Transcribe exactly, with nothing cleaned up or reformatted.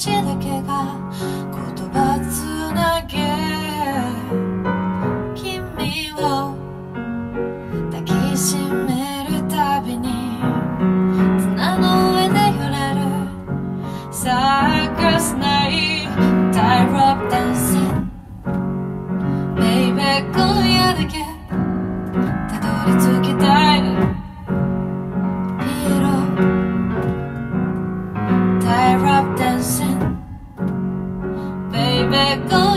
ちだけが言葉つなげ君を抱きしめるたびに綱の上で揺れるサーカスナイト Tie-Rock Dancing Baby 今夜だけたどり着きたいTie-Rock Dancing Baby, go